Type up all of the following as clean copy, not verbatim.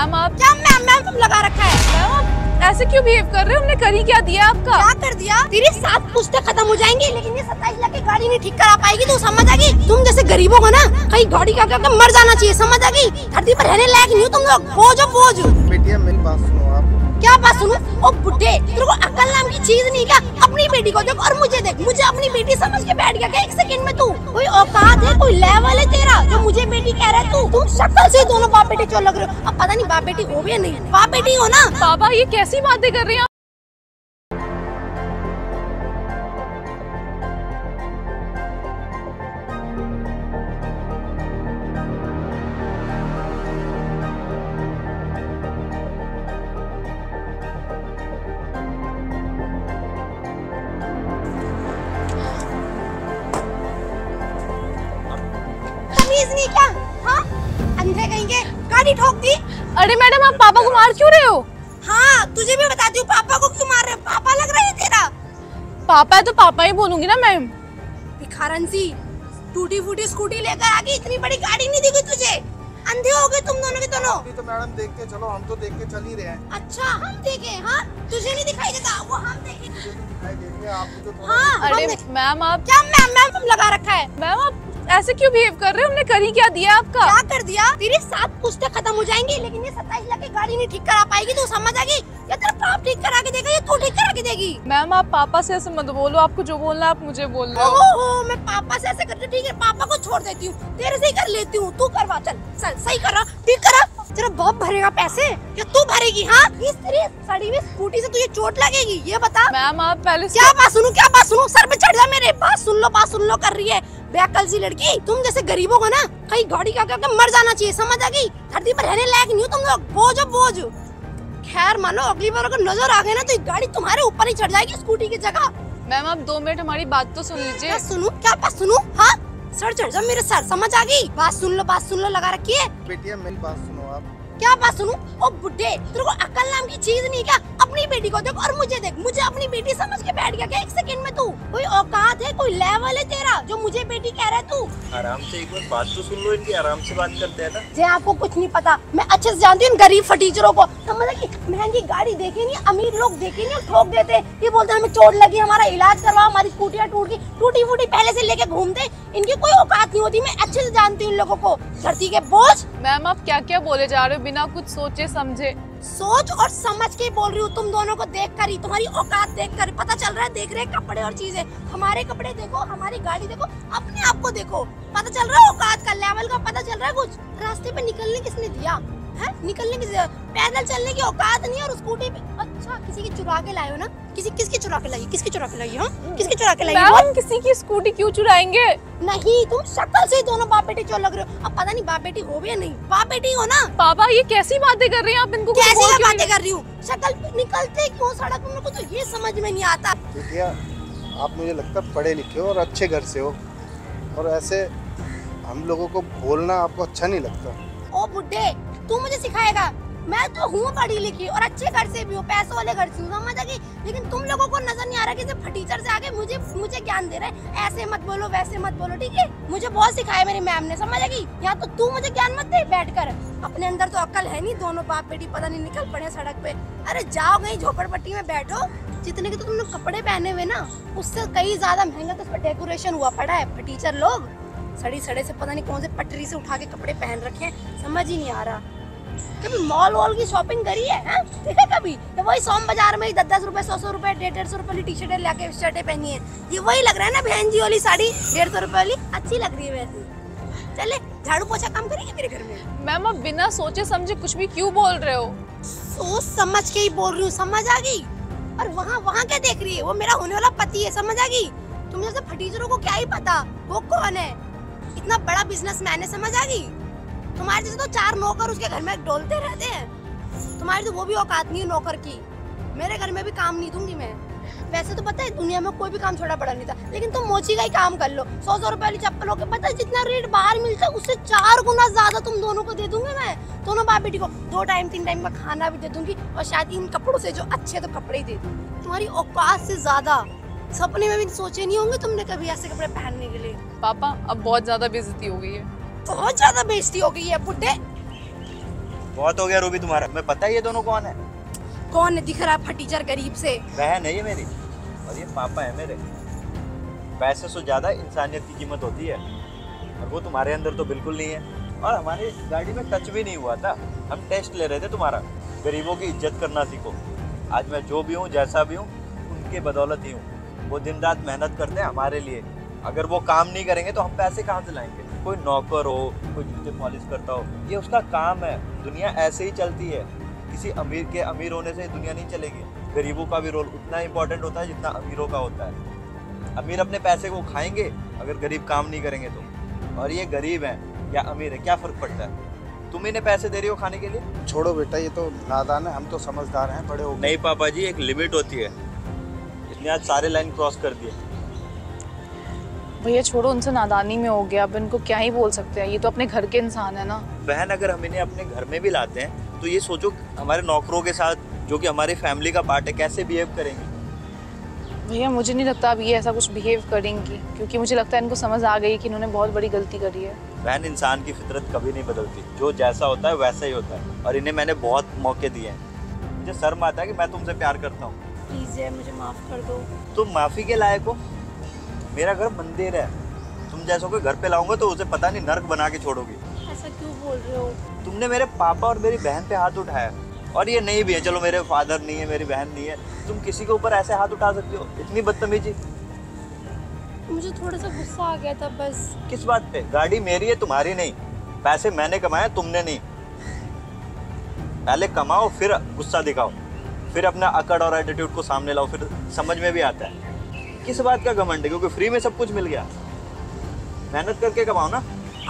Ma'am आप क्या ma'am ma'am तुम लगा रखा है। मैम आप ऐसे क्यों बिहेव कर रहे हो? हमने कर ही क्या दिया आपका? क्या कर दिया? तेरे साथ पुस्तक खत्म हो जाएंगी लेकिन ये 27 लाख की गाड़ी नहीं ठीक करा पाएगी। तू समझ आ गई? तुम जैसे गरीबों को ना कहीं गाड़ी का करके मर जाना चाहिए। समझ आ गई? धरती पर रहने लायक नहीं हो तुम लोग। बोझ बेटिया मेरी बात सुनो। आप क्या बात सुनो? ओ बुड्ढे तेरे को अकल नाम की चीज नहीं क्या? अपनी बेटी को देख और मुझे देख। मुझे अपनी बेटी समझ के बैठ गया क्या एक सेकंड में? तू कोई औकात है? कोई लेवल है तेरा जो मुझे बेटी कह रहा है तू? तुम शक्ल से दोनों बाप बेटे चोर लग रहे हो। अब पता नहीं बाप बेटी हो भी या नहीं। बाप बेटी हो ना? बाबा ये कैसी बातें कर रहे हैं? नहीं क्या? हाँ? अंधे कहेंगे गाड़ी ठोक दी। अरे मैडम आप पापा को मार क्यों रहे हो? हाँ तुझे भी बताती हूँ पापा को क्यों मार रहे हो। पापा लग रहा है तेरा? पापा है तो पापा ही बोलूंगी ना मैम। भिखारन सी टूटी फूटी स्कूटी लेकर आ गई। इतनी बड़ी गाड़ी नहीं दिखी तुझे। अंधे हो गए तुम दोनों के दोनों। तो मैडम देख के चलो। हम तो देख के चल ही रहे हैं। अच्छा हम देखे? हाँ तुझे नहीं दिखाई देता वो हम देखे। हाँ अरे मैम आप क्या मैम मैम तुम लगा रखा है। मैम आप ऐसे क्यों बिहेव कर रहे हो? हमने कर ही क्या दिया आपका? क्या कर दिया? तेरे साथ पुस्तक खत्म हो जाएंगी लेकिन ये 27 लाख की गाड़ी नहीं ठीक करा पाएगी। तू समझ आ गई? या तेरा पाप ठीक करा के देगा या तू ठीक करा के देगी। मैम आप पापा से ऐसे मत बोलो। आपको जो बोलना आप मुझे बोल रहे हो। मैं पापा से ऐसे करती ठीक है पापा को छोड़ देती हूँ तेरे से ही कर लेती हूँ। तू करवा चल सही करा ठीक करा। तेरा बाप भरेगा पैसे या तू भरेगी? हाँ इस साड़ी में स्कूटी से तुझे चोट लगेगी ये बता। मैम आप पहले क्या बात सुनूं? क्या बात सुनूं? सर पे चढ़ जा मेरे। बात सुन लो कर रही है बेअक्ल सी लड़की। तुम जैसे गरीबों को ना कहीं गाड़ी का करके मर जाना चाहिए। समझ आ गई? धरती पर रहने लायक नहीं हो तुम लोग। बोझ। खैर मानो अगली बार अगर नजर आ गए ना तो गाड़ी तुम्हारे ऊपर ही चढ़ जाएगी स्कूटी की जगह। मैम आप 2 मिनट हमारी बात तो सुन लीजिए। सुनू क्या बात सुनू? हाँ सर चढ़ जा मेरे सर। समझ आ गई? बात सुन लो लगा रखी है। बेटिया मेरी बात सुनो। आप क्या बात सुनू? ओ बुड्ढे तेरे को अकल नाम की चीज नहीं क्या? अपनी बेटी को देख और मुझे देख। मुझे अपनी बेटी समझ के बैठ गया क्या एक सेकंड में? तू कोई औकात है? कोई लेवल है तेरा जो मुझे बेटी कह रहा है तू? आराम से एक बार बात तो सुन लो इनकी। आराम से बात करते है ना। जी आपको कुछ नहीं पता। मैं अच्छे से जानती हूँ गरीब फटीचरों को। समझ की महंगी गाड़ी देखे नहीं अमीर लोग देखे नहीं ठोक देते। ये बोलते हमें चोट लगी हमारा इलाज करवा हमारी स्कूटियाँ टूटी फूटी पहले से लेके घूमते। इनकी कोई औकात नहीं होती। मैं अच्छे से जानती हूँ इन लोगों को। धरती के बोझ। मैम आप क्या क्या बोले जा रहे हो बिना कुछ सोचे समझे? सोच और समझ के बोल रही हूँ। तुम दोनों को देख कर ही तुम्हारी औकात देख कर पता चल रहा है। देख रहे कपड़े और चीजें। हमारे कपड़े देखो हमारी गाड़ी देखो अपने आप को देखो। पता चल रहा है औकात का लेवल का पता चल रहा है। कुछ रास्ते पे निकलने किसने दिया है? निकलने की पैदल चलने की औकात नहीं और स्कूटी पे। अच्छा किसी की चुरा के लाए हो ना? किसकी चुरा के लाइए? किसकी चुरा के लाइए? हम किसकी चुरा के लाइए? किसी की स्कूटी क्यों चुराएंगे? नहीं तुम शक्ल से दोनों बाप बेटे चोर लग रहे हो। अब पता नहीं बाप बेटी हो भी या नहीं। बाप बेटी हो ना? पापा ये कैसी बातें कर रहे हैं आप? इनको कैसी बातें कर रही हूँ? शक्ल निकलते क्यों सड़क में को तो ये समझ में नहीं आता। आप मुझे लगता है पढ़े लिखे हो और अच्छे घर से हो और ऐसे हम लोगों को बोलना आपको अच्छा नहीं लगता। ओ बुड्ढे तू मुझे सिखाएगा? मैं तो हूँ पढ़ी लिखी और अच्छे घर से भी हूँ पैसों वाले घर से हूँ। समझ आ गई? लेकिन तुम लोगों को नजर नहीं आ रहा कि फटीचर से आगे मुझे ज्ञान दे रहा है। ऐसे मत बोलो वैसे मत बोलो ठीक है? मुझे बहुत सिखाया मेरी मैम ने। समझ आ गई? यहाँ तो तू मुझे ज्ञान मत दे बैठकर। अपने अंदर तो अक्ल है नहीं। दोनों बाप बेटी पता नहीं निकल पड़े सड़क पे। अरे जाओ कहीं झोपड़पट्टी में बैठो। जितने के तो तुम लोग कपड़े पहने हुए ना उससे कहीं ज्यादा महंगा तो उस पर डेकोरेशन हुआ पड़ा है। फटीचर लोग सड़ी सड़े से पता नहीं कौन से पटरी से उठा के कपड़े पहन रखे हैं। समझ ही नहीं आ रहा। कभी मॉल वॉल की शॉपिंग करी है? देखा कभी? तो वही सोम बाजार में 10-10 रुपए 100-100 रुपए 150-150 रुपए वाली टी शर्टें लाके शर्टें पहनी है। ये वही लग रहा है ना बहन जी वाली साड़ी 150 रुपए वाली अच्छी लग रही है। वैसे चले झाड़ू पोछा काम करेंगे मेरे घर में। मैम आप बिना सोचे समझे कुछ भी क्यों बोल रहे हो? सोच समझ के ही बोल रही हूँ। समझ आ गई? और वहाँ क्या देख रही है? वो मेरा होने वाला पति है। समझ आ गई? तुम जैसे फटीचरों को क्या ही पता वो कौन है। इतना बड़ा बिजनेसमैन है। समझ आ गई? तुम्हारे जैसे तो 4 नौकर उसके घर में डोलते रहते हैं। तुम्हारी तो वो भी औकात नहीं है नौकर की। मेरे घर में भी काम नहीं दूंगी मैं। वैसे तो पता है दुनिया में कोई भी काम छोटा बड़ा नहीं था लेकिन तुम मोची का ही काम कर लो। 100-100 रुपए वाली चप्पलों के पता है जितना रेट बाहर मिलता है उससे 4 गुना ज्यादा तुम दोनों को दे दूंगी मैं। दोनों बाप बेटी को 2 टाइम 3 टाइम का खाना भी दे दूंगी और शायद इन कपड़ों से जो अच्छे तो कपड़े ही दे दूंगी। तुम्हारी औकात से ज्यादा सपने में भी सोचे नहीं होंगे तुमने कभी ऐसे कपड़े पहनने के लिए। पापा अब बहुत ज्यादा बेइज्जती हो गई है। बहुत ज्यादा बेइज्जती हो गई है बुड्ढे। बहुत हो गया रूबी तुम्हारा। मैं पता है ये दोनों कौन है? कौन है? दिख रहा फटीचर गरीब से। बहन है ये मेरी और ये पापा है मेरे। पैसे से ज्यादा इंसानियत की कीमत होती है और वो तुम्हारे अंदर तो बिल्कुल नहीं है। और हमारी गाड़ी में टच भी नहीं हुआ था, हम टेस्ट ले रहे थे तुम्हारा। गरीबों की इज्जत करना सीखो। आज मैं जो भी हूँ जैसा भी हूँ उनके बदौलत ही हूँ। वो दिन रात मेहनत करते हैं हमारे लिए। अगर वो काम नहीं करेंगे तो हम पैसे कहाँ से लाएंगे? कोई नौकर हो, कोई जूते पॉलिश करता हो, ये उसका काम है। दुनिया ऐसे ही चलती है। किसी अमीर के अमीर होने से दुनिया नहीं चलेगी। गरीबों का भी रोल उतना इम्पोर्टेंट होता है जितना अमीरों का होता है। अमीर अपने पैसे को खाएंगे अगर गरीब काम नहीं करेंगे तो। और ये गरीब हैं या अमीर है क्या फ़र्क पड़ता है? तुम इन्हें पैसे दे रही हो खाने के लिए? छोड़ो बेटा, ये तो नादान है, हम तो समझदार हैं, बड़े हो। नहीं पापा जी, एक लिमिट होती है। इसने आज सारे लाइन क्रॉस कर दिए। भैया छोड़ो, उनसे नादानी में हो गया, अब इनको क्या ही बोल सकते हैं, ये तो अपने घर के इंसान है ना। बहन, अगर हम इन्हें अपने घर में भी लाते हैं तो ये सोचो हमारे नौकरों के साथ जो कि हमारी फैमिली का पार्ट है कैसे बिहेव करेंगे। भैया मुझे नहीं लगता अब ये ऐसा कुछ बिहेव करेंगी, क्योंकि मुझे लगता है इनको समझ आ गई कि इन्होंने बहुत बड़ी गलती करी है। बहन, इंसान की फितरत कभी नहीं बदलती, जो जैसा होता है वैसा ही होता है। और इन्हें मैंने बहुत मौके दिए हैं। मुझे शर्म आता है कि मैं तुमसे प्यार करता हूँ। प्लीज जय, मुझे माफ़ कर दो। तुम माफ़ी के लायक हो? मेरा घर मंदिर है। तुम जैसों को घर पे लाऊंगा तो उसे पता नहीं नर्क बना के छोड़ोगी। ऐसा क्यों बोल रहे हो? तुमने मेरे पापा और मेरी बहन पे हाथ उठाया, और ये नहीं भी है। चलो मेरे फादर नहीं है, मेरी बहन नहीं है, तुम किसी के ऊपर ऐसे हाथ उठा सकती हो? इतनी बदतमीजी! मुझे थोड़ा सा गुस्सा आ गया था बस। किस बात पे? गाड़ी मेरी है, तुम्हारी नहीं। पैसे मैंने कमाए, तुमने नहीं। पहले कमाओ फिर गुस्सा दिखाओ, फिर अपना अकड़ और एटीट्यूड को सामने लाओ, फिर समझ में भी आता है। किस बात का घमंड है? क्योंकि फ्री में सब कुछ मिल गया। मेहनत करके कमाओ ना।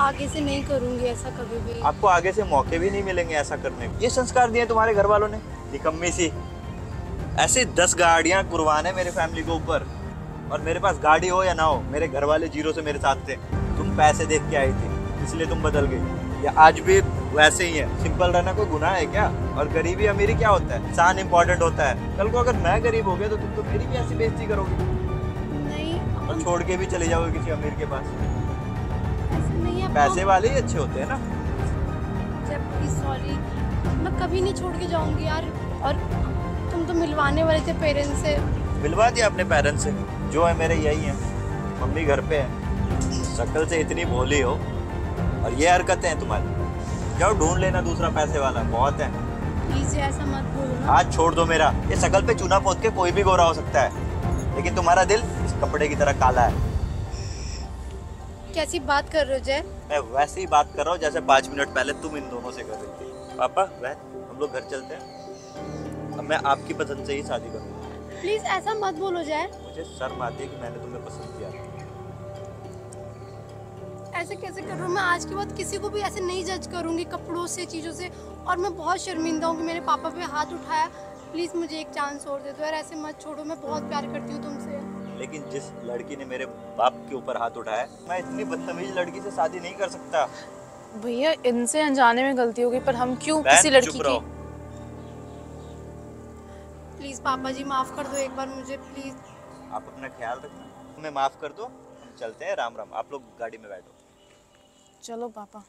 आगे से नहीं करूंगी ऐसा कभी भी। आपको आगे से मौके भी नहीं मिलेंगे ऐसा करने के। ये संस्कार दिए तुम्हारे घर वालों ने, निकम्मी सी। ऐसे 10 गाड़ियां कुर्बान है मेरे फैमिली के ऊपर, और मेरे पास गाड़ी हो या ना हो मेरे घर वाले जीरो से मेरे साथ थे। तुम पैसे देख के आई थी इसलिए तुम बदल गई, या आज भी वैसे ही है। सिंपल रहना कोई गुनाह है क्या? और गरीबी अमीरी क्या होता है? इंसान इम्पोर्टेंट होता है। कल को अगर मैं गरीब हो गया तो तुम तो मेरी भी ऐसी बेइज्जती करोगे और छोड़ के भी चले जाओगे किसी अमीर के पास। ऐसे नहीं है, पैसे वाले ही अच्छे होते हैं ना। सॉरी, मैं कभी नहीं छोड़ के जाऊंगी यार। और तुम तो मिलवाने वाले थे पेरेंट्स से। मिलवा दिया अपने पेरेंट्स से। जो है मेरे यही है। मम्मी घर पे है। शक्ल से इतनी भोली हो और ये हरकतें हैं तुम्हारी। जाओ ढूंढ लेना दूसरा पैसे वाला, बहुत है। प्लीज ऐसा मत बोलना। आज छोड़ दो मेरा। ये शक्ल पे चूना पोत के कोई भी गोरा हो सकता है, लेकिन तुम्हारा दिल इस कपड़े की तरह काला है। कैसी बात कर रहे हो जय? मैं वैसे ही बात कर रहा हूँ जैसे 5 मिनट पहले तुम इन दोनों से कर रही थी। पापा बहन, हम लोग घर चलते हैं। अब मैं आपकी पसंद से ही शादी करूँगा। प्लीज ऐसा मत बोलो जय। मुझे शर्म आती है कि मैंने तुम्हें पसंद किया। ऐसे कैसे कर रहा हूँ मैं? आज के बाद किसी को भी ऐसे नहीं जज करूँगी कपड़ों से, चीज़ों से। और मैं बहुत शर्मिंदा हूँ कि मेरे पापा पे हाथ उठाया। प्लीज मुझे एक चांस और दे दो यार, ऐसे मत छोड़ो। मैं बहुत प्यार करती हूँ तुमसे। लेकिन जिस लड़की ने मेरे बाप के ऊपर हाथ उठाया, मैं इतनी बदतमीज लड़की से शादी नहीं कर सकता। भैया इनसे अनजाने में गलती हो गई, पर हम क्यों किसी लड़की की। प्लीज पापा जी माफ कर दो एक बार मुझे, प्लीज। आप अपना ख्याल रखना, हमें माफ कर दो। हम चलते हैं। राम राम। आप लोग गाड़ी में बैठो। चलो पापा।